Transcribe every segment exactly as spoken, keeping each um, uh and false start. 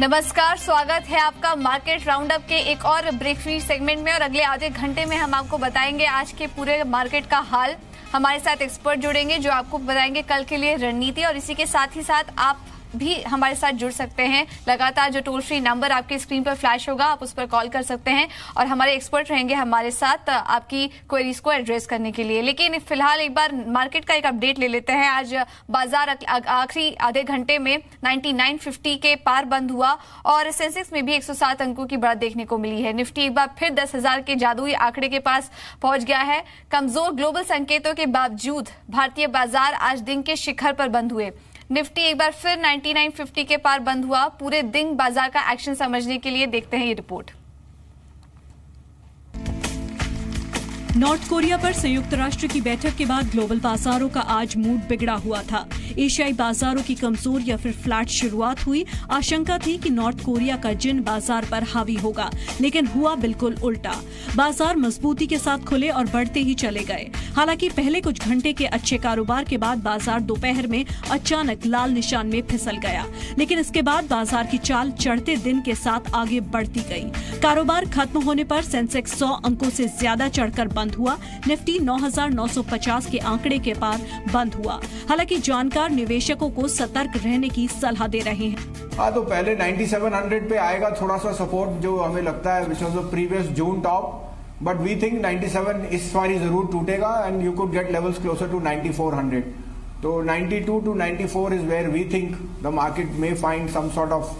नमस्कार, स्वागत है आपका मार्केट राउंडअप के एक और ब्रेकफ्री सेगमेंट में। और अगले आधे घंटे में हम आपको बताएंगे आज के पूरे मार्केट का हाल। हमारे साथ एक्सपर्ट जुड़ेंगे जो आपको बताएंगे कल के लिए रणनीति। और इसी के साथ ही साथ आप भी हमारे साथ जुड़ सकते हैं। लगातार जो टोल फ्री नंबर आपके स्क्रीन पर फ्लैश होगा, आप उस पर कॉल कर सकते हैं और हमारे एक्सपर्ट रहेंगे हमारे साथ आपकी क्वेरीज को एड्रेस करने के लिए। लेकिन फिलहाल एक बार मार्केट का एक अपडेट ले लेते हैं। आज बाजार आखिरी आधे घंटे में निन्यानवे सौ पचास के पार बंद हुआ और सेंसेक्स में भी एक सौ सात अंकों की बढ़त देखने को मिली है। निफ्टी एक बार फिर दस हजार के जादुई आंकड़े के पास पहुंच गया है। कमजोर ग्लोबल संकेतों के बावजूद भारतीय बाजार आज दिन के शिखर पर बंद हुए। निफ्टी एक बार फिर निन्यानवे सौ पचास के पार बंद हुआ। पूरे दिन बाजार का एक्शन समझने के लिए देखते हैं ये रिपोर्ट। नॉर्थ कोरिया पर संयुक्त राष्ट्र की बैठक के बाद ग्लोबल बाजारों का आज मूड बिगड़ा हुआ था। एशियाई बाजारों की कमजोर या फिर फ्लैट शुरुआत हुई। आशंका थी कि नॉर्थ कोरिया का जिन बाजार पर हावी होगा, लेकिन हुआ बिल्कुल उल्टा। बाजार मजबूती के साथ खुले और बढ़ते ही चले गए। हालांकि पहले कुछ घंटे के अच्छे कारोबार के बाद बाजार दोपहर में अचानक लाल निशान में फिसल गया, लेकिन इसके बाद बाजार की चाल चढ़ते दिन के साथ आगे बढ़ती गई। कारोबार खत्म होने पर सेंसेक्स सौ अंकों से ज्यादा चढ़कर बंद हुआ। निफ्टी नौ हजार नौ सौ पचास के आंकड़े के पार बंद हुआ। हालांकि जानकार निवेशकों को सतर्क रहने की सलाह दे रहे हैं। हाँ, तो पहले सत्तानवे सौ पे आएगा थोड़ा सा सपोर्ट जो हमें लगता है which was the previous June top, but we think सत्तानवे इस बार जरूर टूटेगा and you could get levels closer to ninety four hundred. तो ninety two two ninety four is where we think the market may find some sort of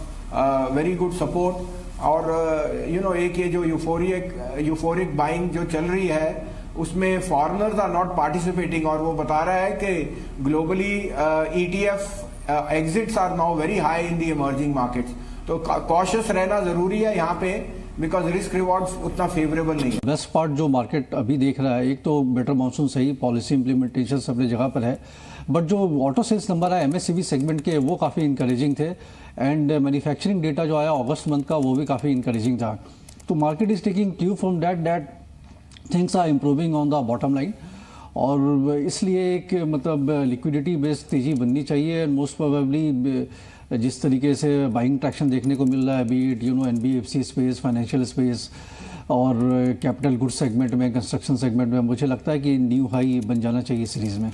very good support. और you uh, know you know, एक ये जो euphoric euphoric buying जो चल रही है उसमें फॉरेनर्स आर नॉट पार्टिसिपेटिंग। और वो बता रहा है कि globally ETF exits are now very high in the emerging markets. तो कॉशियस रहना जरूरी है यहाँ पे, बिकॉज रिस्क रिवॉर्ड्स उतना फेवरेबल नहीं है। बेस्ट पार्ट जो मार्केट अभी देख रहा है, एक तो बेटर मानसून सही, पॉलिसी इंप्लीमेंटेशन सब जगह पर है, बट जो ऑटो सेल्स नंबर आया एमएससीवी सेगमेंट के वो काफ़ी इंकरेजिंग थे एंड मैन्युफैक्चरिंग डेटा जो आया अगस्त मंथ का वो भी काफ़ी इंकरेजिंग था। तो market is taking cue from that that things are improving on the bottom line, और इसलिए एक मतलब लिक्विडिटी बेस्ड तेज़ी बननी चाहिए। एंड मोस्ट प्रोबेबली जिस तरीके से बाइंग ट्रैक्शन देखने को मिल रहा है, be it you know NBFC space, financial space और कैपिटल गुड्स सेगमेंट में, कंस्ट्रक्शन सेगमेंट में, मुझे लगता है कि न्यू हाई बन जाना चाहिए सीरीज़ में।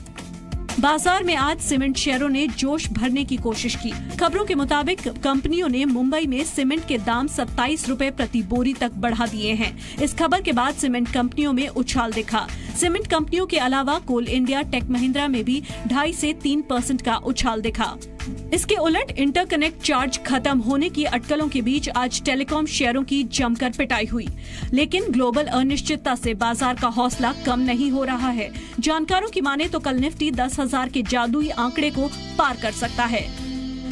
बाजार में आज सीमेंट शेयरों ने जोश भरने की कोशिश की। खबरों के मुताबिक कंपनियों ने मुंबई में सीमेंट के दाम सत्ताईस रुपए प्रति बोरी तक बढ़ा दिए हैं। इस खबर के बाद सीमेंट कंपनियों में उछाल दिखा। सीमेंट कंपनियों के अलावा कोल इंडिया, टेक महिंद्रा में भी ढाई से तीन परसेंट का उछाल दिखा। इसके उलट इंटरकनेक्ट चार्ज खत्म होने की अटकलों के बीच आज टेलीकॉम शेयरों की जमकर पिटाई हुई, लेकिन ग्लोबल अनिश्चितता से बाजार का हौसला कम नहीं हो रहा है। जानकारों की माने तो कल निफ्टी दस हजार के जादुई आंकड़े को पार कर सकता है।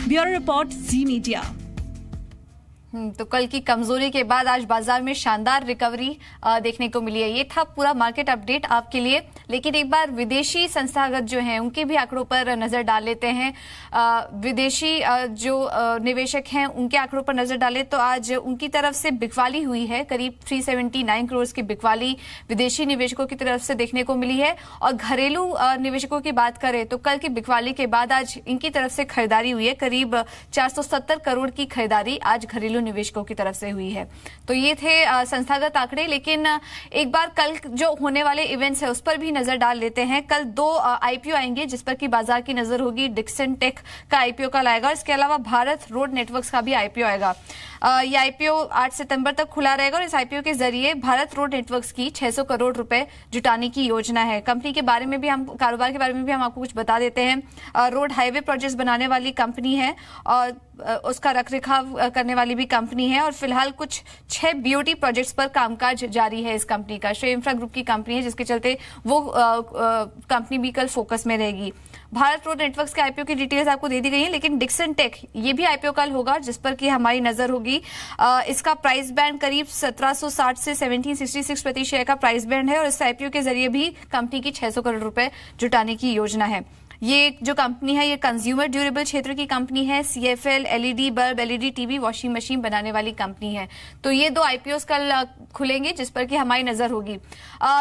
Bureau report, Zee media. तो कल की कमजोरी के बाद आज बाजार में शानदार रिकवरी देखने को मिली है। ये था पूरा मार्केट अपडेट आपके लिए। लेकिन एक बार विदेशी संस्थागत जो हैं उनके भी आंकड़ों पर नजर डाल लेते हैं। विदेशी जो निवेशक हैं उनके आंकड़ों पर नजर डालें तो आज उनकी तरफ से बिकवाली हुई है। करीब तीन सौ उन्यासी करोड़ की बिकवाली विदेशी निवेशकों की तरफ से देखने को मिली है। और घरेलू निवेशकों की बात करें तो कल की बिकवाली के बाद आज इनकी तरफ से खरीदारी हुई है। करीब चार सौ सत्तर करोड़ की खरीदारी आज घरेलू निवेशकों की तरफ से हुई है। तो ये थे संस्थागत आंकड़े। लेकिन एक बार कल जो होने वाले इवेंट्स है उस पर भी नजर डाल लेते हैं। कल दो आईपीओ आएंगे जिस पर कि बाजार की नजर होगी। डिक्सन टेक का आईपीओ कल आएगा, इसके अलावा भारत रोड नेटवर्क्स का भी आईपीओ आएगा। यह आईपीओ आठ सितंबर तक खुला रहेगा और इस आईपीओ के जरिए भारत रोड नेटवर्क्स की छह सौ करोड़ रुपए जुटाने की योजना है। कंपनी के बारे में भी हम कारोबार के बारे में भी हम आपको कुछ बता देते हैं। रोड हाईवे प्रोजेक्ट्स बनाने वाली कंपनी है और उसका रखरखाव करने वाली भी कंपनी है। और फिलहाल कुछ छह बीओटी प्रोजेक्ट्स पर कामकाज जारी है इस कंपनी का। श्रेय इंफ्रा ग्रुप की कंपनी है जिसके चलते वो कंपनी भी कल फोकस में रहेगी। भारत रोड नेटवर्क्स के आईपीओ की डिटेल्स आपको दे दी गई है। लेकिन डिक्सन टेक ये भी आईपीओ कल होगा जिस पर कि हमारी नजर होगी। इसका प्राइस बैंड करीब सत्रह सौ साठ से सत्रह सौ छियासठ प्रति शेयर का प्राइस बैंड है और इस आईपीओ के जरिए भी कंपनी की छह सौ करोड़ रुपए जुटाने की योजना है। ये जो कंपनी है ये कंज्यूमर ड्यूरेबल क्षेत्र की कंपनी है, CFL LED bulb, LED TV, washing machine बनाने वाली कंपनी है। तो ये दो आईपीओस कल खुलेंगे जिस पर कि हमारी नजर होगी।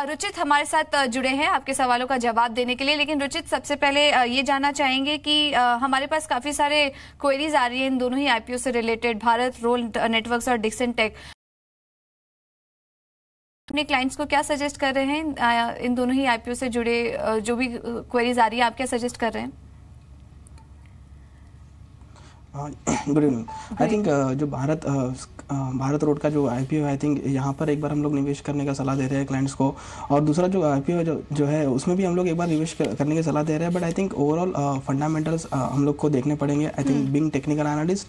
रुचित हमारे साथ जुड़े हैं आपके सवालों का जवाब देने के लिए, लेकिन रुचित सबसे पहले ये जानना चाहेंगे कि हमारे पास काफी सारे क्वेरीज आ रही है इन दोनों ही आईपीओ से रिलेटेड, भारत रोड नेटवर्क्स और डिक्सन टेक, अपने क्लाइंट्स को क्या सजेस्ट कर रहे हैं इन दोनों ही आईपीओ से जुड़े जो भी क्वेरीज आ रही है, आप क्या सजेस्ट कर रहे हैं? Good evening. आई थिंक जो भारत भारत रोड का जो आईपीओ है, आई थिंक यहाँ पर एक बार हम लोग निवेश करने का सलाह दे रहे हैं क्लाइंट्स को, और दूसरा जो आईपीओ जो जो है उसमें भी हम लोग एक बार निवेश करने की सलाह दे रहे हैं। But I think overall fundamentals हम लोग को देखने पड़ेंगे। I think being technical analyst,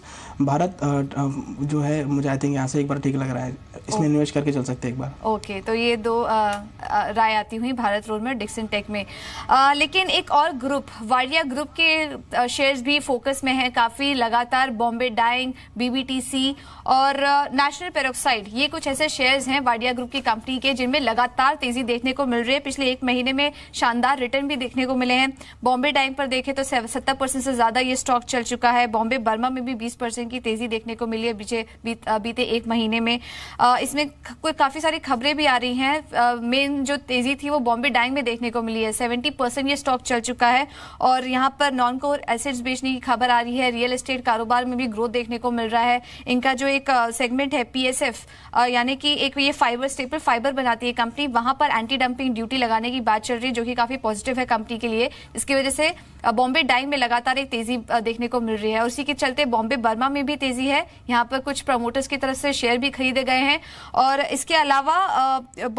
Bharat uh, जो है मुझे आई थिंक यहाँ से एक बार ठीक लग रहा है, इसमें निवेश करके चल सकते हैं एक बार। ओके, तो ये दो राय आती हुई भारत रोड में, डिक्सन टेक में। आ, लेकिन एक और ग्रुप वाडिया ग्रुप के शेयर्स भी फोकस में है काफी लगातार, बॉम्बे डाइंग, बीबीटीसी और नेशनल पेरोक्साइड, ये कुछ ऐसे शेयर्स हैं वाडिया ग्रुप की कंपनी के जिनमें लगातार तेजी देखने को मिल रही है। पिछले एक महीने में शानदार रिटर्न भी देखने को मिले हैं। बॉम्बे डाइंग पर देखें तो सत्तर परसेंट से ज्यादा ये स्टॉक चल चुका है। बॉम्बे बर्मा में भी बीस परसेंट की तेजी देखने को मिली है बीते बीते एक महीने में। इसमें कोई काफी सारी खबरें भी आ रही हैं, मेन जो तेजी थी वो बॉम्बे डाइंग में देखने को मिली है, सत्तर परसेंट ये स्टॉक चल चुका है। और यहाँ पर नॉन कोर एसेट्स बेचने की खबर आ रही है, रियल एस्टेट कारोबार में भी ग्रोथ देखने को मिल रहा है। इनका जो एक सेगमेंट है पीएसएफ, यानी कि एक ये फाइबर स्टेपल फाइबर बनाती है कंपनी, वहां पर एंटी डंपिंग ड्यूटी लगाने की बात चल रही है जो कि काफी पॉजिटिव है कंपनी के लिए। इसकी वजह से बॉम्बे डाइंग में लगातार एक तेजी देखने को मिल रही है। उसी के चलते बॉम्बे बर्मा में भी तेजी है, यहाँ पर कुछ प्रमोटर्स की तरफ से शेयर भी खरीदे गए हैं। और इसके अलावा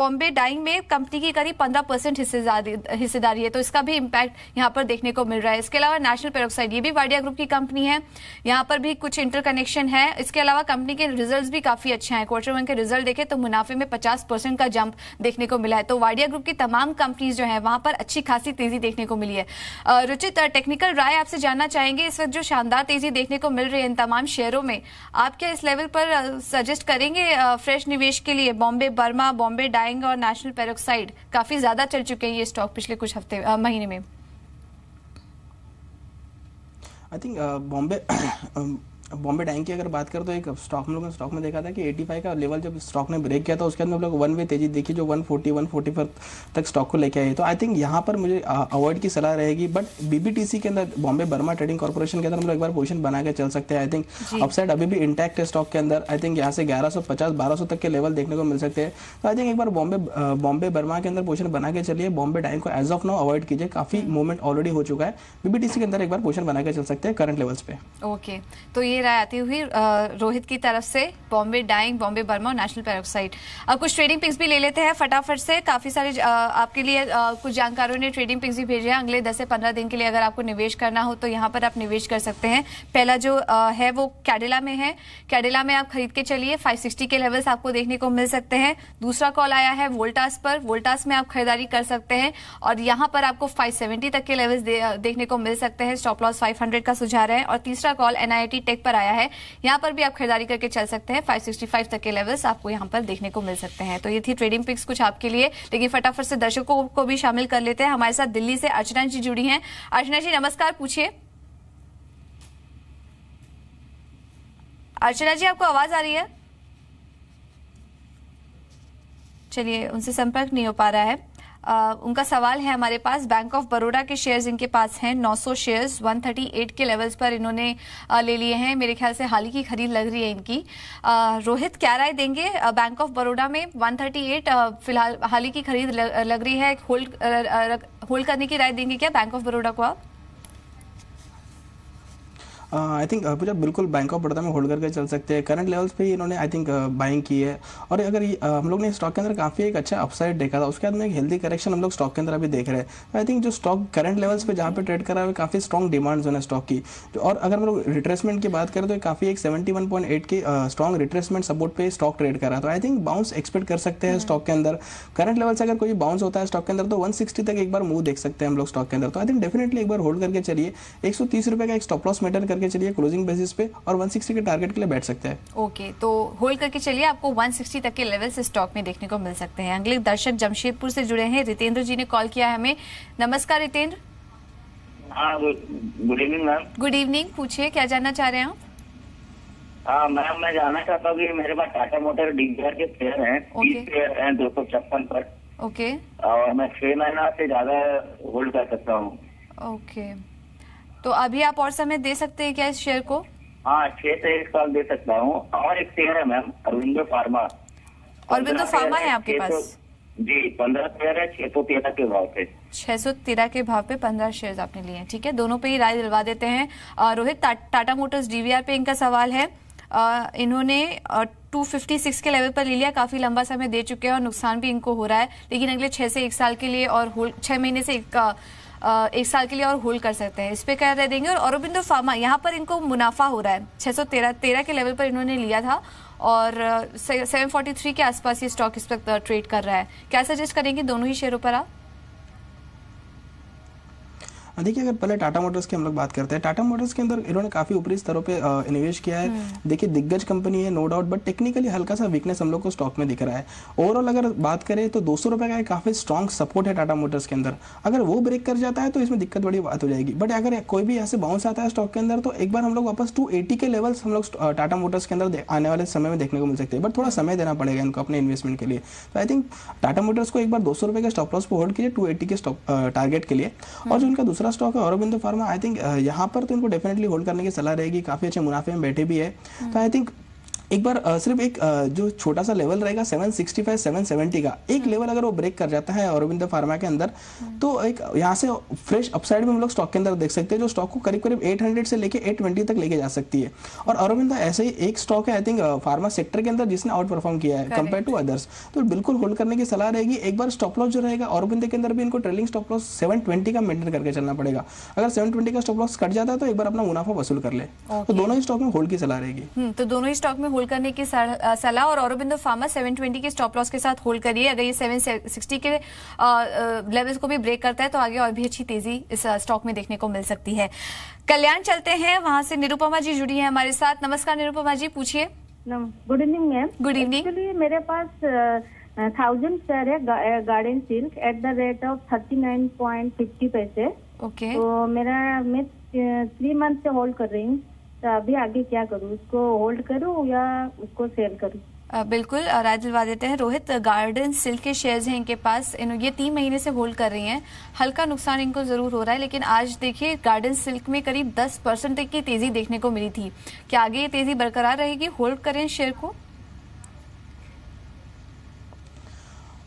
बॉम्बे डाइंग में कंपनी की करीब पंद्रह परसेंट हिस्सेदारी है, तो इसका भी इम्पैक्ट यहाँ पर देखने को मिल रहा है। इसके अलावा नेशनल पेरोक्साइड, ये भी वाडिया ग्रुप की कंपनी है, यहाँ पर भी कुछ इंटरकनेक्शन है। इसके अलावा कंपनी के रिजल्ट्स भी काफी अच्छे हैं, क्वार्टर वन के रिजल्ट देखें तो मुनाफे में पचास परसेंट का जंप देखने को मिला है। तो वाडिया ग्रुप की तमाम कंपनीज जो है वहां पर अच्छी खासी तेजी देखने को मिली है। रुचित, टेक्निकल राय आपसे जानना चाहेंगे, इस वक्त जो शानदार तेजी देखने को मिल रही है इन तमाम शेयरों में, आप क्या इस लेवल पर सजेस्ट करेंगे फ्रेश निवेश के लिए? बॉम्बे बर्मा, बॉम्बे डाइंग और नेशनल पेरोक्साइड काफी ज्यादा चल चुके हैं ये स्टॉक पिछले कुछ हफ्ते आ, महीने में। I think Bombay Bombay dyeing की अगर बात करें तो एक स्टॉक हम लोगों ने स्टॉक में देखा था कि पचासी का लेवल जब स्टॉक ने ब्रेक किया था, उसके अंदर हम लोग वन वे तेजी देखी जो एक सौ चालीस एक सौ पैंतालीस तक स्टॉक को लेके आई। तो आई थिंक यहाँ पर मुझे अवॉइड की सलाह रहेगी। बट बीबीटीसी के अंदर, बॉम्बे बर्मा ट्रेडिंग कॉर्पोरेशन के अंदर हम लोग एक बार पोजिशन बना के चल सकते हैं। आई थिंक अपसाइड अभी भी इंटैक्ट है स्टॉक के अंदर। आई थिंक यहाँ से ग्यारह सौ पचास बारह सौ तक के लेवल देखने को मिल सकते हैं। तो आई थिंक एक बार बॉम्बे बॉम्बे बर्मा के अंदर पोजिशन बना के चलिए, बॉम्बे डाइंग को एज ऑफ नाउ अवॉइड कीजिए, काफी मूवमेंट ऑलरेडी हो चुका है। बीबीटीसी के अंदर एक बार पोजिशन बना के चल सकते हैं करंट लेवल्स पे। ओके, तो राय आती हुई रोहित की तरफ से बॉम्बे डाइंग, बॉम्बे बर्मा और नेशनल पेरोक्साइड। अब कुछ ट्रेडिंग पिक्स भी ले लेते हैं फटाफट से, काफी सारे आपके लिए कुछ जानकारों ने ट्रेडिंग पिक्स भी भेजे हैं अगले दस से पंद्रह दिन के लिए। अगर आपको निवेश करना हो तो यहाँ पर आप निवेश कर सकते हैं। पहला जो है वो कैडेला में है, कैडेला में आप खरीद के चलिए, फाइव सिक्सटी के लेवल्स आपको देखने को मिल सकते हैं। दूसरा कॉल आया है वोल्टास पर, वोल्टास में आप खरीदारी कर सकते हैं और यहाँ पर आपको फाइव सेवेंटी तक के लेवल्स देखने को मिल सकते हैं, स्टॉप लॉस फाइव हंड्रेड का सुझा रहे हैं। और तीसरा कॉल एनआईटी टेक पर आया है, यहाँ पर भी आप खरीदारी करके चल सकते हैं, पाँच सौ पैंसठ तक के लेवल्स आपको यहाँ पर देखने को मिल सकते हैं। तो ये थी ट्रेडिंग पिक्स कुछ आपके लिए, लेकिन फटाफट से दर्शकों को भी शामिल कर लेते हैं। हमारे साथ दिल्ली से अर्चना जी जुड़ी हैं। अर्चना जी नमस्कार, पूछिए। अर्चना जी आपको आवाज आ रही है? चलिए, उनसे संपर्क नहीं हो पा रहा है। Uh, उनका सवाल है हमारे पास, बैंक ऑफ बड़ौदा के शेयर्स इनके पास हैं, नौ सौ शेयर्स एक सौ अड़तीस के लेवल्स पर इन्होंने ले लिए हैं, मेरे ख्याल से हाल ही की खरीद लग रही है इनकी। uh, रोहित क्या राय देंगे? बैंक ऑफ बड़ौदा में एक सौ अड़तीस फिलहाल हाल ही की खरीद लग रही है, होल्ड होल्ड करने की राय देंगे क्या बैंक ऑफ बड़ौदा को आप? आई थिंक पूजा बिल्कुल बैंक ऑफ बड़ौदा में होल्ड करके चल सकते हैं। करंट लेवल्स पे इन्होंने आई थिंक बाइंग की है, और अगर uh, हम लोग ने स्टॉक के अंदर काफ़ी एक अच्छा अपसाइड देखा था, उसके बाद में एक हेल्दी करेक्शन हम लोग स्टॉक के अंदर अभी देख रहे हैं। आई थिंक जो स्टॉक करंट लेवल्स पे जहाँ पे ट्रेड कर रहा है काफ़ी स्ट्रॉन्ग डिमांड जोन है स्टॉक की। और अगर हम लोग रिट्रेसमेंट की बात करें तो काफ़ी एक सेवेंटी वन पॉइंट एट की स्ट्रॉन्ग रिट्रेसमेंट सपोर्ट पर स्टॉक ट्रेड कर रहा है। तो आई थिंक बाउंस एक्सपेक्ट कर सकते हैं स्टॉक के अंदर। करंट लेवल से अगर कोई बाउंस होता है स्टॉक के अंदर तो वन सिक्सटी तक एक बार मूव देख सकते हैं हम लोग स्टॉक के अंदर। तो आई थिंक डेफिनेटली एक बार होल्ड करके चलिए, एक सौ तीस रुपये का एक स्टॉप लॉस मेंटेन करके चलिए क्लोजिंग बेसिस पे, और एक सौ साठ के टारगेट के लिए बैठ सकते हैं। ओके, तो होल्ड करके चलिए, आपको एक सौ साठ तक के लेवल्स स्टॉक में देखने को मिल सकते हैं। अगले दर्शक जमशेदपुर से जुड़े हैं, रितेंद्र जी ने कॉल किया है हमें। नमस्कार रितेंद्र। हाँ good evening ma'am. Good evening, पूछिए क्या जानना चाह रहे हैं आप? हाँ मैम, मैं जानना चाहता हूँ कि मेरे पास टाटा मोटर डीलर के शेयर हैं, तीस शेयर हैं दो सौ छप्पन पर। ओके। और मैं छह महीना से ज्यादा होल्ड कर सकता हूँ। ओके, तो अभी आप और समय दे सकते हैं क्या इस शेयर को? हाँ, छह से एक साल दे सकता हूँ। और एक शेयर है ma'am, Aurobindo pharma. Aurobindo pharma है आपके पास? जी, पंद्रह शेयर है, छह सौ तेरह के भाव पे। छह सौ तेरह के भाव पे पंद्रह शेयर आपने लिए हैं, ठीक है, दोनों पे ही राय दिलवा देते हैं। रोहित, टाटा मोटर्स डीवीआर पे इनका सवाल है। इन्होंने दो सौ छप्पन के लेवल पर ले लिया, काफी लंबा समय दे चुके हैं और नुकसान भी इनको हो रहा है, लेकिन अगले छह से एक साल के लिए और होल्ड, छह महीने से एक, आ, एक साल के लिए और होल्ड कर सकते हैं। इस पे क्या राय देंगे? और अरविंदो फार्मा, यहाँ पर इनको मुनाफा हो रहा है, छह सौ तेरह तेरह के लेवल पर इन्होंने लिया था और सेवन फोर्टी थ्री के आसपास ये स्टॉक इस पर ट्रेड कर रहा है। क्या सजेस्ट करेंगे दोनों ही शेयरों पर आप? देखिए, अगर पहले टाटा मोटर्स की हम लोग बात करते हैं, टाटा मोटर्स के अंदर इन्होंने काफी ऊपरी स्तरों पे निवेश किया है। देखिए, दिग्गज कंपनी है नो डाउट, बट टेक्निकली हल्का सा वीकनेस हम लोग को स्टॉक में दिख रहा है। ओवरऑल अगर बात करें तो दो सौ रुपए का काफी स्ट्रॉन्ग सपोर्ट है टाटा मोटर्स के अंदर, अगर वो ब्रेक कर जाता है तो इसमें दिक्कत बड़ी बात हो जाएगी। बट अगर कोई भी यहाँ से बाउंस आता है स्टॉक के अंदर तो एक बार हम लोग वापस टू एटी के लेवल्स हम लोग टाटा मोटर्स के अंदर आने वाले समय में देखने को मिल सकते हैं, बट थोड़ा समय देना पड़ेगा इनको अपने इन्वेस्टमेंट के लिए। तो आई थिंक टाटा मोटर्स को एक बार दो सौ रुपए के स्टॉप लॉस पर होल्ड कीजिए टू एटी के स्टॉप टारगेट के लिए। और जो उनका दूसरा स्टॉक है अरविंदो फार्मा, आई थिंक यहाँ पर तो इनको डेफिनेटली होल्ड करने की सलाह रहेगी, काफी अच्छे मुनाफे में बैठे भी है। तो आई थिंक एक बार सिर्फ एक जो छोटा सा लेवल रहेगा seven sixty five seven seventy का, एक लेवल अगर वो ब्रेक कर जाता है अरविंदो फार्मा के अंदर तो एक यहाँ से फ्रेश अपसाइड में हम लोग स्टॉक के अंदर देख सकते हैं, जो स्टॉक को करीब करीब एट हंड्रेड से लेके एट ट्वेंटी तक लेके जा सकती है। और अरविंदो ऐसे ही एक स्टॉक है आई थिंक फार्मा सेक्टर के अंदर जिसने आउट परफॉर्म किया है कम्पेयर टू अदर्स, तो बिल्कुल होल्ड करने की सलाह रहेगी। एक बार स्टॉप लॉस जो रहेगा अरविंदो के अंदर भी इनको trailing stop loss seven twenty का मेंटेन करके चलना पड़ेगा। अगर सेवन ट्वेंटी का स्टॉप लॉस कट जाता है तो एक बार अपना मुनाफा वसूल कर ले। तो दोनों ही स्टॉक में होल्ड की सलाह रहेगी। तो दोनों ही स्टॉक में होल्ड करने की सलाह, और अरविंदो फार्मा सेवन ट्वेंटी के स्टॉप लॉस के साथ होल्ड करिए। अगर ये सेवन सिक्सटी के लेवल्स को भी ब्रेक करता है तो आगे और भी अच्छी तेजी इस स्टॉक में देखने को मिल सकती है। कल्याण चलते हैं, वहां से निरुपमा जी जुड़ी हैं हमारे साथ। नमस्कार निरुपमा जी, पूछिए। Good evening ma'am. Good evening. Actually मेरे पास थाउजेंड शेयर है garden silk at the rate of thirty nine point fifty पैसे। ओके, तो मेरा मैं थ्री मंथ से होल्ड कर रही हूँ, तो अभी आगे क्या करूँ, उसको होल्ड करूँ या उसको सेल करूँ? बिल्कुल राय दिलवा देते हैं। रोहित, गार्डन सिल्क के शेयर्स हैं इनके पास, इन्होंने ये तीन महीने से होल्ड कर रही हैं, हल्का नुकसान इनको जरूर हो रहा है, लेकिन आज देखिए गार्डन सिल्क में करीब दस परसेंट तक की तेजी देखने को मिली थी। क्या आगे ये तेजी बरकरार रहेगी? होल्ड करें शेयर को?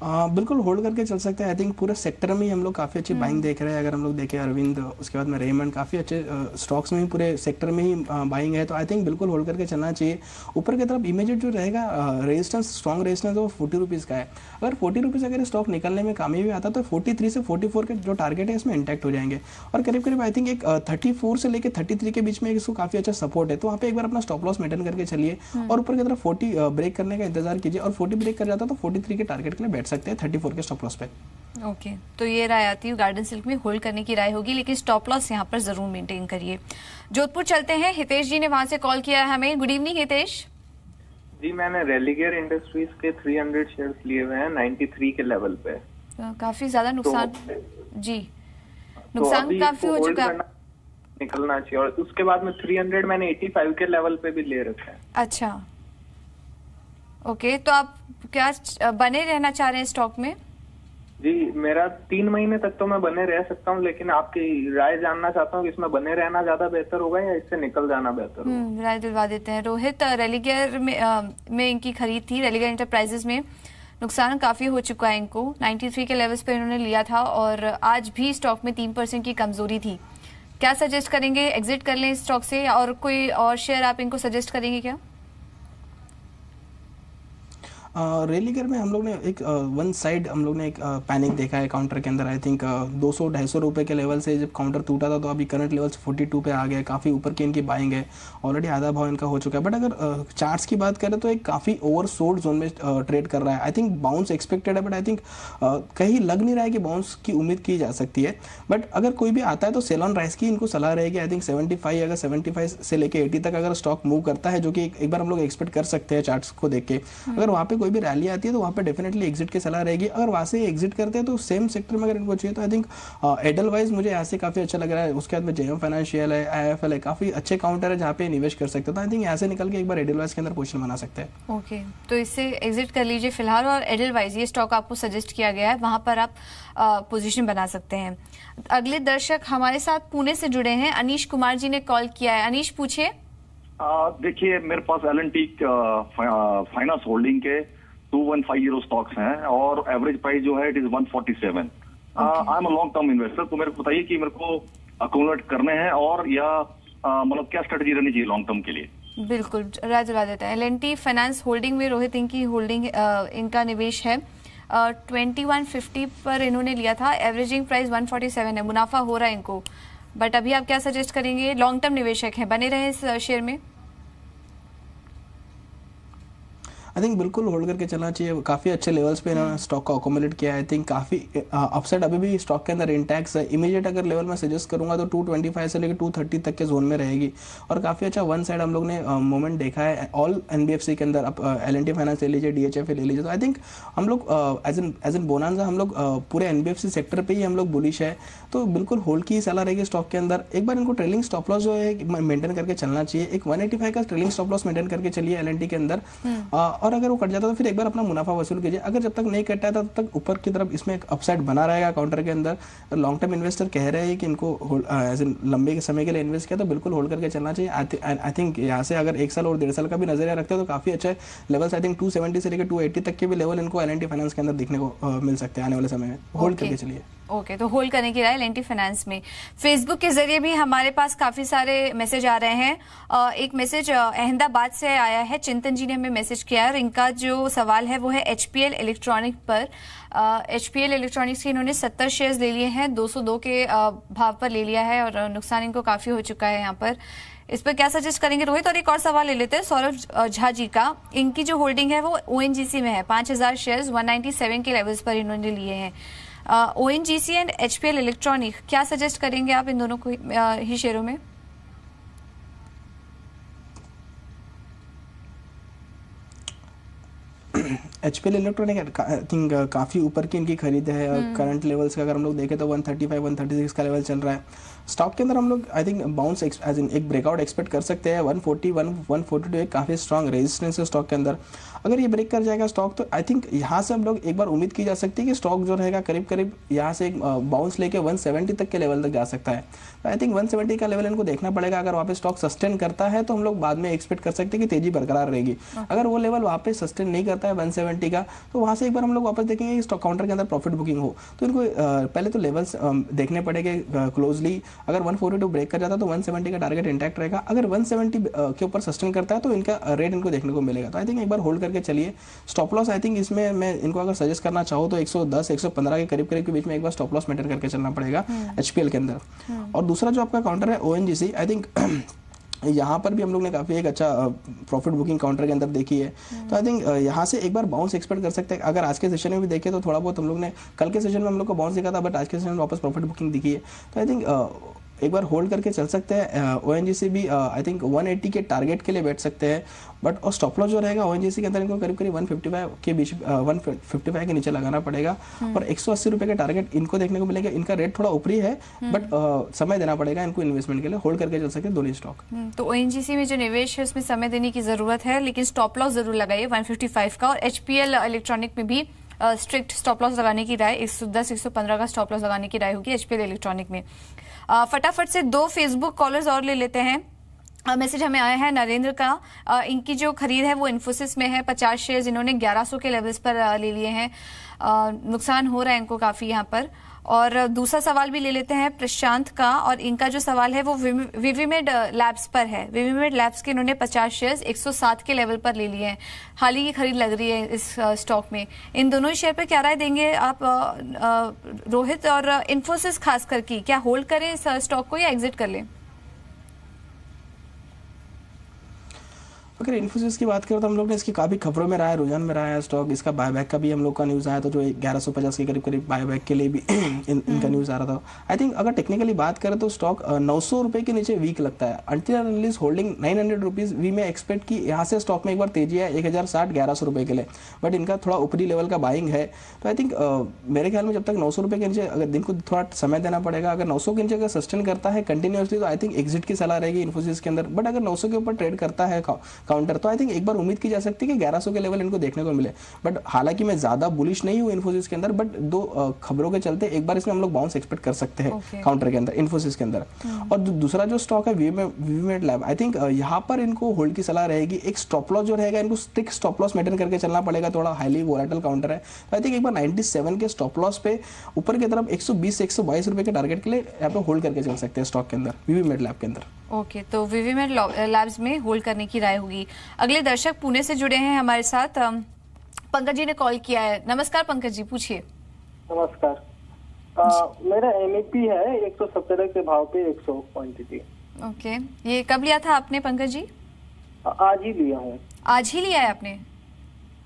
आ, बिल्कुल होल्ड करके चल सकते हैं। आई थिंक पूरे सेक्टर में हम लोग काफ़ी अच्छी बाइंग देख रहे हैं। अगर हम लोग देखें अरविंद, उसके बाद में रेमंड, काफ़ी अच्छे स्टॉक्स में ही पूरे सेक्टर में ही बाइंग है, तो आई थिंक बिल्कुल होल्ड करके चलना चाहिए। ऊपर की तरफ इमीडिएट जो रहेगा रेजिस्टेंस, स्ट्रॉन्ग रेजिस्टेंस वो फोर्टी रुपीज़ का है। अगर फोर्टी रुपीज़ अगर स्टॉक निकलने में कामयाबी आता तो फोर्टी थ्री से फोर्टी फोर के जो टारगेट है इसमें इंटैक्ट हो जाएंगे, और करीब करीब आई थिंक एक थर्टी फोर से लेकर थर्टी थ्री के बीच में इसको काफ़ी अच्छा सपोर्ट है, तो वहाँ पर एक बार अपना स्टॉप लॉस मेंटेन करके चलिए और ऊपर की तरफ फोर्टी ब्रेक करने का इंतजार कीजिए, और फोर्टी ब्रेक कर जाता तो फोर्टी थ्री के टारगेट के लिए बैठ सकते हैं थर्टी फोर के स्टॉप लॉस पे। ओके, तो ये राय आती है गार्डन सिल्क में होल्ड करने की राय होगी, लेकिन स्टॉप लॉस यहाँ पर जरूर मेंटेन करिए। जोधपुर चलते हैं, हितेश जी ने वहां से कॉल किया है हमें। Good evening Hitesh ji. मैंने रेलिगर इंडस्ट्रीज के थ्री हंड्रेड शेयर्स लिए हुए हैं नाइंटी थ्री के लेवल पे। तो काफी ज्यादा नुकसान तो, जी नुकसान तो काफी हो चुका है, निकलना चाहिए। और उसके बाद में थ्री हंड्रेड मैंने एटी फाइव के लेवल पे भी ले रखा है। अच्छा, ओके, तो आप क्या बने रहना चाह रहे हैं स्टॉक में? जी, मेरा तीन महीने तक तो मैं बने रह सकता हूँ, लेकिन आपकी राय जानना चाहता हूँ कि इसमें बने रहना ज्यादा बेहतर होगा या इससे निकल जाना बेहतर होगा? राय दिलवा देते हैं। रोहित, रेलिगर में, आ, में इनकी खरीद थी, रेलिगर एंटरप्राइजेस में नुकसान काफी हो चुका है इनको, नाइंटी थ्री के लेवल्स पे इन्होंने लिया था और आज भी स्टॉक में तीन परसेंट की कमजोरी थी। क्या सजेस्ट करेंगे, एग्जिट कर लें इस स्टॉक से और कोई और शेयर आप इनको सजेस्ट करेंगे क्या? रेलिगर uh, में हम लोग ने एक वन uh, साइड हम लोग ने एक पैनिक uh, देखा है काउंटर के अंदर। आई थिंक दो सौ ढाई सौ रुपये के लेवल से जब काउंटर टूटा था तो अभी करंट लेवल फोर्टी टू पे आ गया, काफ़ी ऊपर की इनकी बाइंग है, ऑलरेडी आधा भाव इनका हो चुका है। बट अगर uh, चार्ट्स की बात करें तो एक काफ़ी ओवर सोल्ड जोन में ट्रेड uh, कर रहा है। आई थिंक बाउंस एक्सपेक्टेड है, बट आई थिंक कहीं लग नहीं रहा है कि बाउंस की उम्मीद की जा सकती है। बट अगर कोई भी आता है तो सेल ऑन राइस की इनको सलाह रहेगी। आई थिंक सेवेंटी फाइव अगर सेवेंटी फाइव से लेकर एटी तक अगर स्टॉक मूव करता है, जो कि एक बार हम लोग एक्सपेक्ट कर सकते हैं चार्ट्स को देख के, अगर वहाँ पर में कोई भी रैली आती है तो वहाँ पर डेफिनेटली एग्जिट की सलाह रहेगी। अगर वहाँ से एग्जिट करते हैं तो सेम सेक्टर में अगर इनको चाहिए तो आई थिंक एडल वाइज मुझे यहाँ से काफ़ी अच्छा लग रहा है। उसके बाद में जे एम फाइनेंशियल है, आई एफ एल है, काफ़ी अच्छे काउंटर है जहाँ पे निवेश कर सकते हैं। तो आई थिंक यहाँ से निकल के एक बार एडल वाइज के अंदर पोजिशन बना सकते हैं। ओके, तो इससे एग्जिट कर लीजिए फिलहाल, और एडल वाइज ये स्टॉक आपको सजेस्ट किया गया है, वहाँ पर आप पोजिशन बना सकते हैं। अगले दर्शक हमारे साथ पुणे से जुड़े हैं, अनीश कुमार जी ने कॉल किया है। अनीश पूछिए। देखिए, मेरे पास L N T finance holding के two one five zero stocks हैं और एवरेज प्राइस जो है it is one forty seven. I am a long term investor, तो मेरे को बताइए कि मेरे को अकोमोडेट करने हैं और या मतलब क्या स्ट्रेटेजी रहनी चाहिए लॉन्ग टर्म के लिए। बिल्कुल, राज राज देता है। L N T finance holding में रोहित सिंह की होल्डिंग, इनका निवेश है। ट्वेंटी वन फिफ्टी पर इन्होंने लिया था, averaging price one forty seven है, मुनाफा हो रहा है इनको। बट अभी आप क्या सजेस्ट करेंगे, लॉन्ग टर्म निवेशक हैं, बने रहे इस शेयर में। आई थिंक बिल्कुल होल्ड करके चलना चाहिए, काफ़ी अच्छे लेवल्स पे इन्होंने स्टॉक को अकोमोडेट किया। आई थिंक काफ़ी अपसाइड अभी भी स्टॉक के अंदर इंटैक्स है। इमीडिएट अगर लेवल में सजेस्ट करूंगा तो टू ट्वेंटी फाइव से लेकर टू थर्टी तक के जोन में रहेगी और काफ़ी अच्छा वन साइड हम लोग ने मोमेंट देखा है ऑल एनबीएफसी के अंदर। आप एल एन टी फाइनेंस ले लीजिए, डी एच एफ ले लीजिए, तो आई थिंक हम लोग as an as an bonanza हम लोग पूरे एनबीएफसी सेक्टर पर ही हम लोग बुलिश है। तो बिल्कुल होल्ड की सलाह रहेगी स्टॉक के अंदर। एक बार इनको ट्रेलिंग स्टॉप लॉस जो है मेंटेन करके चलना चाहिए, एक वन एटी फाइव का ट्रेलिंग स्टॉप लॉस मेंटेन करके चलिए एल एन टी के अंदर। और अगर वो कट जाता है तो फिर एक बार अपना मुनाफा वसूल कीजिए। अगर जब तक नहीं कटा तब तक ऊपर की तरफ इसमें एक अपसाइड बना रहेगा काउंटर के अंदर। लॉन्ग टर्म इन्वेस्टर कह रहे हैं कि इनको एज इन लंबे समय के लिए इन्वेस्ट किया तो बिल्कुल होल्ड करके चलना चाहिए। आई थिंक यहाँ से अगर एक साल और डेढ़ साल का भी नजरिया रखते हैं तो काफ़ी अच्छे levels, I think two seventy से लेकर टू एट्टी तक के भी लेवल इनको एल एन टी फाइनेंस के अंदर देखने को आ, मिल सकते हैं आने वाले समय में। होल्ड करके चलिए। ओके, तो होल्ड करने की राय एल एन टी फाइनेंस में। फेसबुक के जरिए भी हमारे पास काफी सारे मैसेज आ रहे हैं। एक मैसेज अहमदाबाद से आया है, चिंतन जी ने हमें मैसेज किया है और इनका जो सवाल है वो है एचपीएल इलेक्ट्रॉनिक पर। एचपीएल इलेक्ट्रॉनिक्स के इन्होंने सत्तर शेयर्स ले लिए हैं, दो सौ दो के भाव पर ले लिया है और नुकसान इनको काफी हो चुका है यहाँ पर। इस पर क्या सजेस्ट करेंगे रोहित? और एक और सवाल ले लेते हैं सौरभ झा जी का, इनकी जो होल्डिंग है वो ओएनजीसी में है, पांच हजार शेयर वन नाइनटी सेवन के लेवल्स पर इन्होंने लिए हैं। ओएनजीसी एंड एचपीएल इलेक्ट्रॉनिक, क्या सजेस्ट करेंगे आप इन दोनों को uh, ही शेयरों में? एचपीएल इलेक्ट्रॉनिक आई थिंक काफ़ी ऊपर की इनकी खरीद है और करंट लेवल्स का अगर हम लोग देखें तो one thirty five one thirty six का लेवल चल रहा है। स्टॉक के अंदर हम लोग I think bounce as in एक ब्रेकआउट एक्सपेक्ट कर सकते हैं। One forty one one forty two एक काफ़ी स्ट्रॉन्ग रेजिस्टेंस है स्टॉक के अंदर। अगर ये ब्रेक कर जाएगा स्टॉक तो आई थिंक यहाँ से हम लोग एक बार उम्मीद की जा सकती है कि स्टॉक जो रहेगा करीब करीब यहाँ से एक बाउंस लेके वन सेवेंटी तक के लेवल तक जा सकता है। तो आई थिंक वन सेवेंटी का लेवल इनको देखना पड़ेगा। अगर वहाँ पे स्टॉक सस्टेन करता है तो हम लोग बाद में एक्सपेक्ट कर सकते हैं कि तेजी बरकरार रहेगी। अगर वो लेवल वहाँ पे सस्टेन नहीं करता है वन सेवेंटी का तो वहाँ से एक बार हम लोग वापस देखेंगे कि स्टॉक काउंटर के अंदर प्रॉफिट बुकिंग हो। तो इनको पहले तो लेवल्स देखने पड़ेंगे क्लोजली। अगर वन फोर्टी टू ब्रेक कर जाता है तो वन सेवेंटी का टारगेट इंटैक्ट रहेगा। अगर वन सेवेंटी के ऊपर सस्टेन करता है तो इनका रेट इनको देखने को मिलेगा। तो आई थिंक एक बार होल्ड करके चलिए। स्टॉप लॉस आई थिंक इसमें मैं इनको अगर सजेस्ट करना चाहूँ तो एक सौ दस एक सौ पंद्रह के करीब करीब के बीच में एक बार स्टॉप लॉस मेंटेन करके चलना पड़ेगा एचपीएल के अंदर। और दूसरा जो आपका काउंटर है ओएनजीसी, आई थिंक यहाँ पर भी हम लोग ने काफ़ी एक अच्छा प्रॉफिट बुकिंग काउंटर के अंदर देखी है। तो आई थिंक यहाँ से एक बार बाउंस एक्सपेक्ट कर सकते हैं। अगर आज के सेशन में भी देखें तो थोड़ा बहुत हम लोग ने कल के सेशन में हम लोग को बाउंस दिखा था, बट आज के सेशन में वापस प्रॉफिट बुकिंग दिखी है। तो आई थिंक एक बार होल्ड करके चल सकते हैं। ओएनजीसी भी आई थिंक वन एटी के टारगेट के लिए बैठ सकते हैं, बट और स्टॉप लॉस जो रहेगा ओएनजीसी के अंदर इनको करीब करीब वन फिफ्टी फाइव के बीच वन फिफ्टी फाइव के नीचे लगाना पड़ेगा और एक सौ अस्सी रुपए का टारगेट इनको देखने को मिलेगा। इनका रेट थोड़ा ऊपरी है बट uh, समय देना पड़ेगा इनको इन्वेस्टमेंट के लिए। होल्ड करके चल सकते हैं दोनों स्टॉक। तो ओएनजीसी में जो निवेश है उसमें समय देने की जरूरत है, लेकिन स्टॉप लॉस जरूर लगाइए वन फिफ्टी फाइव का। और एचपीएल इलेक्ट्रॉनिक में भी स्ट्रिक्ट स्टॉप लॉस लगाने की राय एक सौ दस एक सौ पंद्रह का स्टॉप लॉस लगाने की राय होगी एचपीएल इलेक्ट्रॉनिक में। uh, फटाफट से दो फेसबुक कॉलर्स और ले लेते हैं। मैसेज uh, हमें आया है नरेंद्र का, uh, इनकी जो खरीद है वो इन्फोसिस में है, पचास शेयर्स इन्होंने ग्यारह सौ के लेवल्स पर uh, ले लिए हैं। uh, नुकसान हो रहा है इनको काफ़ी यहाँ पर। और दूसरा सवाल भी ले लेते हैं प्रशांत का, और इनका जो सवाल है वो विवी मेड लैब्स पर है। विवी मेड लैब्स के इन्होंने पचास शेयर्स एक सौ सात के लेवल पर ले लिए हैं, हाल ही की खरीद लग रही है इस स्टॉक में। इन दोनों शेयर पर क्या राय देंगे आप रोहित? और इन्फोसिस खास करके क्या होल्ड करें इस स्टॉक को या एग्जिट कर लें? अगर इन्फोसिस की बात करें तो हम लोग ने इसकी काफ़ी खबरों में रहा है, रुझान में रहा है स्टॉक। इसका बायबैक का भी हम लोग का न्यूज़ आया था, जो ग्यारह सौ पचास के करीब करीब बायबैक के लिए भी इन, इनका न्यूज़ आ रहा था। आई थिंक अगर टेक्निकली बात करें तो स्टॉक नौ सौ रुपये के नीचे वीक लगता है। Until and unless holding nine hundred rupees we में एक्सपेक्ट कि यहाँ से स्टॉक में एक बार तेजी है एक हज़ार साठ ग्यारह सौ रुपये के लिए, बट इनका थोड़ा ऊपरी लेवल का बाइंग है। तो आई थिंक मेरे ख्याल में जब तक नौ सौ रुपये के नीचे अगर दिन को थोड़ा समय देना पड़ेगा, अगर नौ सौ के नीचे अगर सस्टेन करता है कंटिन्यूसली तो आई थिंक एग्जिट की सलाह रहेगी इन्फोसिस के अंदर। बट अगर नौ सौ के ऊपर ट्रेड करता है काउंटर तो आई थिंक एक बार उम्मीद की जा सकती है कि ग्यारह सौ के लेवल इनको देखने को मिले। बट हालांकि मैं ज्यादा बुलिश नहीं हूं इन्फोसिस के अंदर, बट दो खबरों के चलते एक बार इसमें हम लोग बाउंस एक्सपेक्ट कर सकते हैं okay. काउंटर के अंदर इन्फोसिस के अंदर। और दूसरा जो स्टॉक है Vivimed lab, I think यहाँ पर इनको होल्ड की सलाह रहेगी। एक स्टॉप लॉस जो रहेगा इनको स्ट्रिक्ट स्टॉप लॉस मेंटेन करके चलना पड़ेगा, थोड़ा हाईली वोलेटाइल काउंटर है। आई थिंक एक बार नाइनटी सेवन के स्टॉप लॉस पे ऊपर की तरफ एक सौ बीस एक सौ बाईस रुपए के टारगेट के लिए यहाँ पर होल्ड करके चल सकते हैं स्टॉक के अंदर विवी मेड लैब के अंदर। ओके okay, तो विवी मेड लैब्स में होल्ड करने की राय होगी। अगले दर्शक पुणे से जुड़े हैं हमारे साथ, पंकज जी ने कॉल किया है। नमस्कार पंकज जी, पूछिए। नमस्कार, आ, मेरा एमईपी है एक सौ सत्रह के भाव पे एक सौ क्वांटिटी। ओके, ये कब लिया था आपने पंकज जी? आ, आज ही लिया है। आज ही लिया है आपने?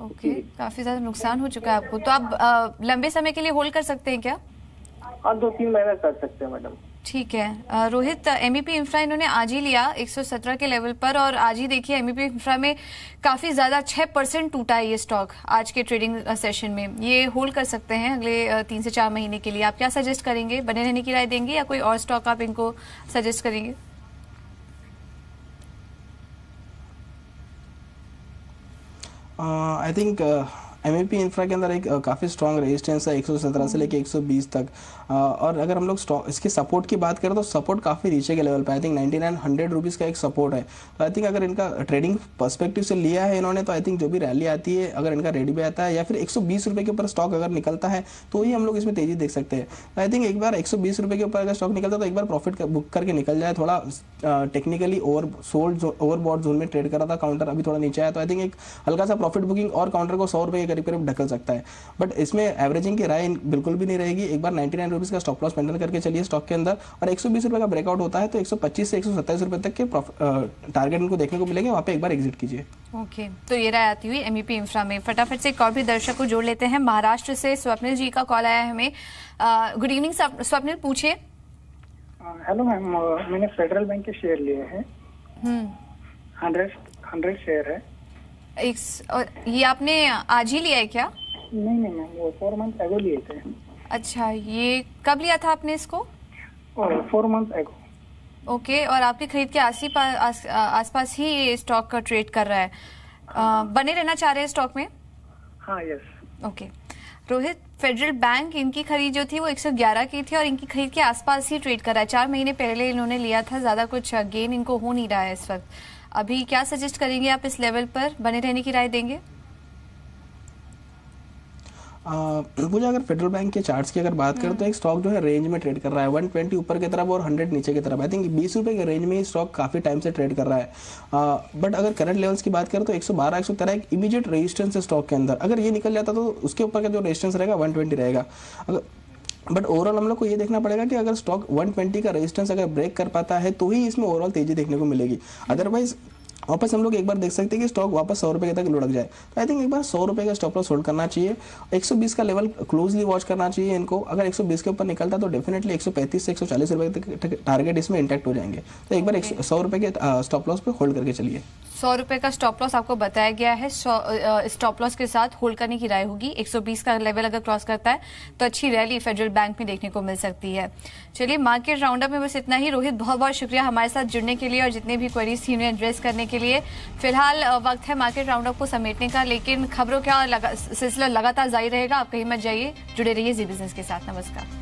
ओके, काफी ज्यादा नुकसान हो चुका है आपको, तो आप आ, लंबे समय के लिए होल्ड कर सकते हैं क्या? आप दो तीन महीने कर सकते हैं मैडम। ठीक है रोहित, एमईपी इंफ्रा इन्होंने आज ही लिया एक सौ सत्रह के लेवल पर, और आज ही देखिए एमईपी इंफ्रा में काफ़ी ज़्यादा छह परसेंट टूटा है ये स्टॉक आज के ट्रेडिंग सेशन में। ये होल्ड कर सकते हैं अगले तीन से चार महीने के लिए। आप क्या सजेस्ट करेंगे, बने रहने की राय देंगे या कोई और स्टॉक आप इनको सजेस्ट करेंगे? I uh, think MEP infra के अंदर एक काफ़ी स्ट्रॉन्ग रेजिस्टेंस है एक सौ सत्रह से लेके एक सौ बीस तक। और अगर हम लोग स्टॉक इसके सपोर्ट की बात करें तो सपोर्ट काफ़ी नीचे के लेवल पर आई थिंक निन्यानवे सौ रुपीस का एक सपोर्ट है। तो आई थिंक अगर इनका ट्रेडिंग पर्सपेक्टिव से लिया है इन्होंने तो आई थिंक जो भी रैली आती है अगर इनका रेडी भी आता है या फिर एक सौ बीस रुपये के ऊपर स्टॉक अगर निकलता है तो ही हम लोग इसमें तेजी देख सकते हैं। तो आई थिंक एक बार एक सौ बीस रुपये के ऊपर अगर स्टॉक निकलता है तो एक बार प्रॉफिट कर, बुक करके निकल जाए। थोड़ा technically over sold over bought zone में ट्रेड कर रहा था काउंटर, अभी थोड़ा नीचे आया तो आई थिंक एक हल्का सा प्रॉफिट बुकिंग और काउंटर को सौ रुपये करीब करीब ढकल सकता है। बट इसमें एवरेजिंग की राय बिल्कुल भी नहीं रहेगी। एक बार नाइनटी नाइन रुपीज का स्टॉप लॉस मेंटेन करके चलिए स्टॉक के अंदर, और एक सौ बीस रुपये का ब्रेकआउट होता है तो एक सौ पच्चीस से एक सौ सत्ताईस रुपये तक के टारगेट इनको देखने को मिलेंगे, वहाँ पे एक बार एग्जिट कीजिए। ओके, तो ये राय आती हुई एमईपी इंफ्रा में। फटाफट से एक और भी दर्शक को जोड़ लेते हैं। महाराष्ट्र से स्वप्निल जी का कॉल आया है हमें। गुड इवनिंग स्वप्निल, पूछिए। हेलो मैम, मैंने फेडरल बैंक के शेयर लिए हैं, हंड्रेड हंड्रेड शेयर है। एक, और ये आपने आज ही लिया है क्या? नहीं नहीं मैम, वो फोर मंथ एगो लिए थे। अच्छा, ये कब लिया था आपने इसको? और फोर मंथ एगो। ओके, और आपकी खरीद के आसी पा, आस, आसपास ही ये स्टॉक का ट्रेड कर रहा है। हाँ। आ, बने रहना चाह रहे हैं स्टॉक में? हाँ, yes. Okay Rohit, federal bank इनकी खरीद जो थी वो एक सौ ग्यारह की थी और इनकी खरीद के आसपास ही ट्रेड कर रहा है। चार महीने पहले इन्होंने लिया था, ज़्यादा कुछ गेन इनको हो नहीं रहा है इस वक्त। अभी क्या सजेस्ट करेंगे आप, इस लेवल पर बने रहने की राय देंगे? मुझे अगर फेडरल बैंक के चार्ट्स की अगर बात करें तो एक स्टॉक जो है रेंज में ट्रेड कर रहा है, एक सौ बीस ऊपर की तरफ और सौ नीचे की तरफ। आई थिंक बीस रुपये के रेंज में ही स्टॉक काफ़ी टाइम से ट्रेड कर रहा है। बट अगर करंट लेवल्स की बात करें तो एक सौ बारह, एक सौ तेरह एक इमीडिएट रेजिस्टेंस है स्टॉक के अंदर। अगर ये निकल जाता तो उसके ऊपर का जो रेजिस्टेंस रहेगा एक सौ बीस रहेगा। अगर बट ओवरऑल हम लोग को ये देखना पड़ेगा कि अगर स्टॉक एक सौ बीस का रेजिस्टेंस अगर ब्रेक कर पाता है तो ही इसमें ओवरऑल तेजी देखने को मिलेगी। अदरवाइज वापस हम लोग एक बार देख सकते हैं कि स्टॉक वापस सौ रुपये तक लुढ़क जाए। तो आई थिंक एक बार सौ रुपये का स्टॉप लॉस होल्ड करना चाहिए। एक सौ बीस का लेवल क्लोजली वॉच करना चाहिए इनको। अगर एक सौ बीस के ऊपर निकलता तो डेफिनेटली एक सौ पैंतीस से एक सौ चालीस रुपये तक टारगेट इसमें इंटैक्ट हो जाएंगे। तो एक बार सौ रुपये के स्टॉप लॉस पे होल्ड करके चलिए। सौ रुपये का स्टॉप लॉस आपको बताया गया है, स्टॉप लॉस के साथ होल्ड करने की राय होगी। एक सौ बीस का लेवल अगर क्रॉस करता है तो अच्छी रैली फेडरल बैंक में देखने को मिल सकती है। चलिए मार्केट राउंडअप में बस इतना ही। रोहित बहुत बहुत शुक्रिया हमारे साथ जुड़ने के लिए और जितने भी क्वेरीज थी उन्हें एड्रेस करने के लिए। फिलहाल वक्त है मार्केट राउंडअप को समेटने का, लेकिन खबरों का लगा, सिलसिला लगातार जारी रहेगा। आप कहीं मत जाइए, जुड़े रहिए जी बिजनेस के साथ। नमस्कार।